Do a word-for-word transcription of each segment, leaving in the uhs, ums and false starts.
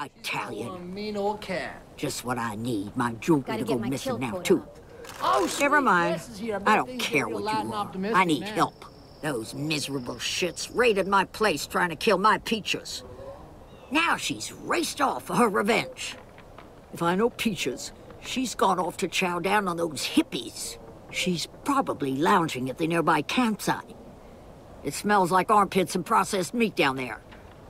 Italian. Oh, mean old cat. Just what I need. My jewelry to go missing now, too. Oh, never mind. I don't care what you are. I need help. Those miserable shits raided my place trying to kill my peaches. Now she's raced off for her revenge. If I know Peaches, she's gone off to chow down on those hippies. She's probably lounging at the nearby campsite. It smells like armpits and processed meat down there.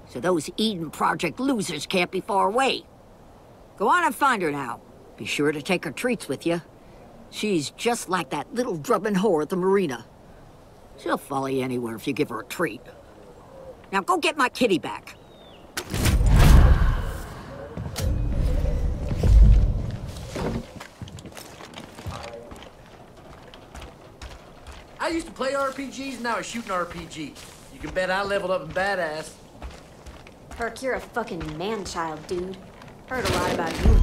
So those Eden Project losers can't be far away. Go on and find her now. Be sure to take her treats with you. She's just like that little drubbing whore at the marina. She'll follow you anywhere if you give her a treat. Now go get my kitty back. I used to play R P Gs, and now I shoot an R P G. You can bet I leveled up in badass. Herc, you're a fucking man-child, dude. Heard a lot about you.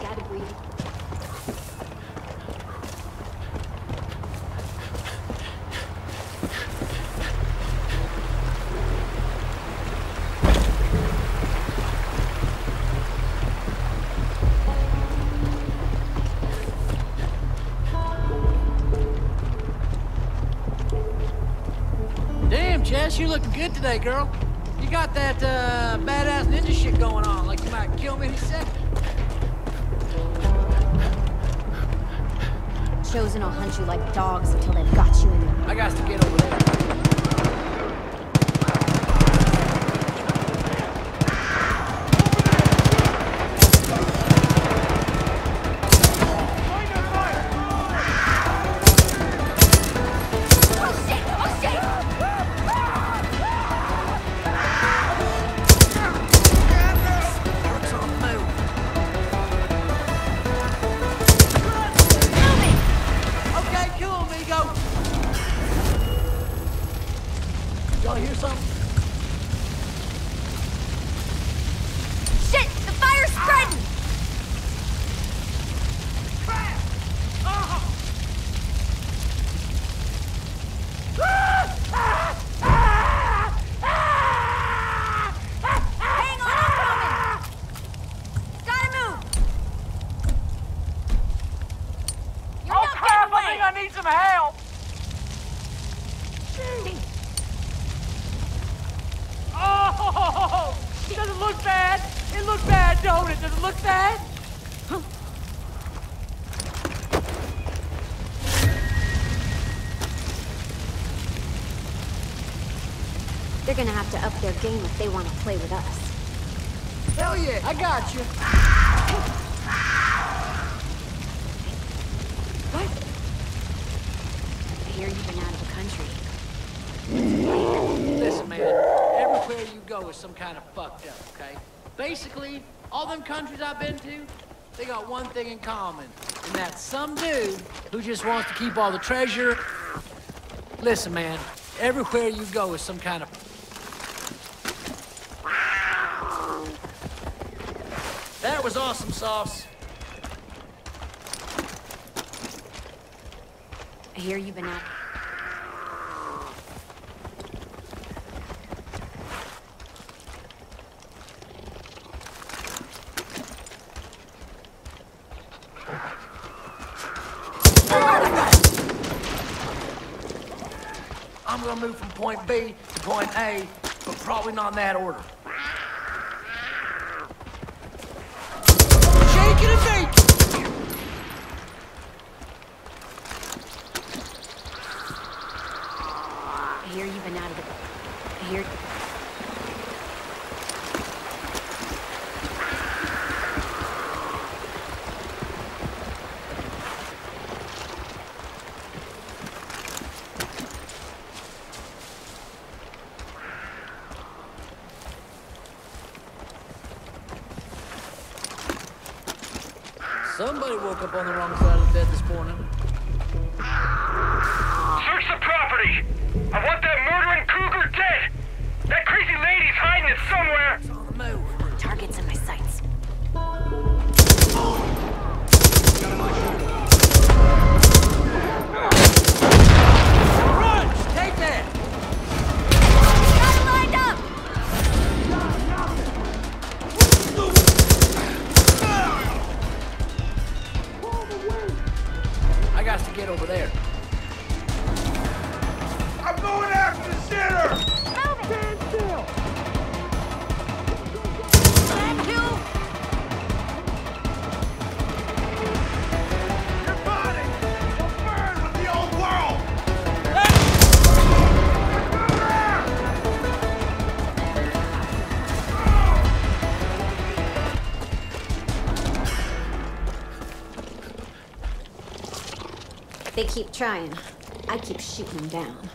Gotta breathe. You're looking good today, girl. You got that uh, badass ninja shit going on, like you might kill me in a second. Chosen will hunt you like dogs until they've got you in them. I got to get over there. They're gonna have to up their game if they want to play with us. Hell yeah, I got you. What? I hear you've been out of the country. Listen, man, everywhere you go is some kind of fucked up, okay? Basically, all them countries I've been to, they got one thing in common, and that's some dude who just wants to keep all the treasure. Listen, man, everywhere you go is some kind of... That was awesome, Sauce. I hear you've been out. I'm gonna move from point B to point A, but probably not in that order. Somebody woke up on the wrong side of the bed this morning. Search the property! I want that murdering cougar dead! That crazy lady's hiding it somewhere! It's on the move. Target's in my sights. Run! Take that! I got to get over there. I'm going after the center! Stand still! Thank you! Your body will burn with the old world! Hey! They keep trying. I keep shooting them down.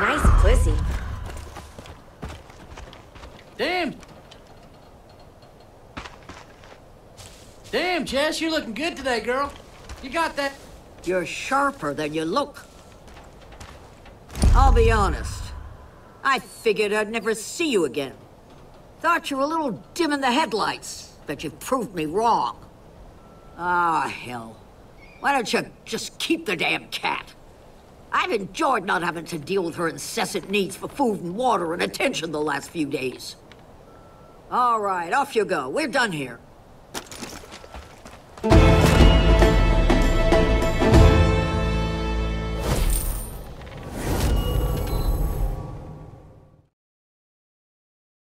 Nice pussy. Damn! Damn, Jess, you're looking good today, girl. You got that. You're sharper than you look. I'll be honest. I figured I'd never see you again. Thought you were a little dim in the headlights, but you've proved me wrong. Ah, hell. Why don't you just keep the damn cat? I've enjoyed not having to deal with her incessant needs for food and water and attention the last few days. All right, off you go. We're done here.